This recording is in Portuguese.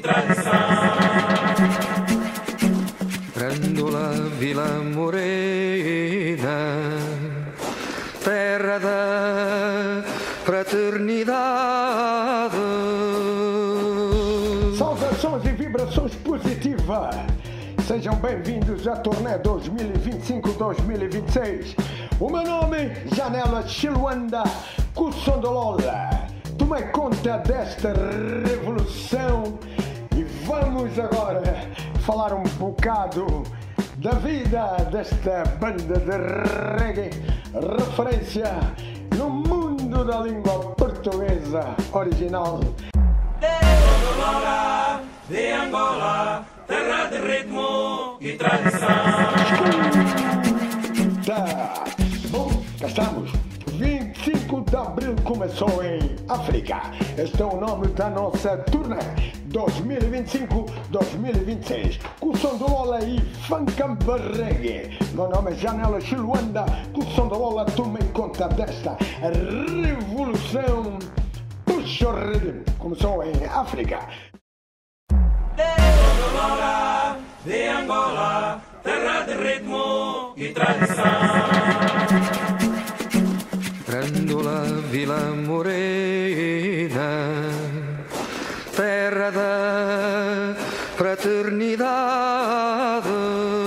tradição. Grândola, Vila Morena, terra da fraternidade. Saudações e vibrações positivas. Sejam bem-vindos à turnê 2025-2026. O meu nome é Janela Chiluanda Kussondulola. Tome conta desta revolução e vamos agora falar um bocado da vida desta banda de reggae, referência no mundo da língua portuguesa original. De Angola, terra de ritmo e tradição. Tá. Bom, cá estamos. 25 de abril começou em África. Este é o nome da nossa turnê 2025-2026. Kussondulola e Fancamba Reggae. Meu nome é Janela Chiluanda Kussondulola. Tome conta desta revolução. Puxa o ritmo. Começou em África. De Angola, terra de ritmo e tradição. Grândola, Vila Morena, terra da fraternidade.